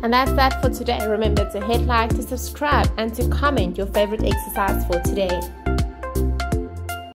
And that's that for today. Remember to hit like, to subscribe, and to comment your favorite exercise for today.